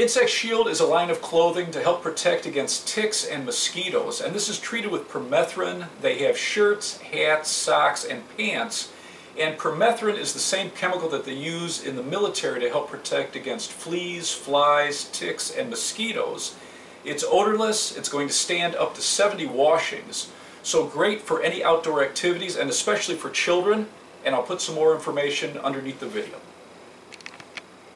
Insect Shield is a line of clothing to help protect against ticks and mosquitoes, and this is treated with permethrin. They have shirts, hats, socks, and pants, and permethrin is the same chemical that they use in the military to help protect against fleas, flies, ticks, and mosquitoes. It's odorless, it's going to stand up to 70 washings, so great for any outdoor activities and especially for children, and I'll put some more information underneath the video.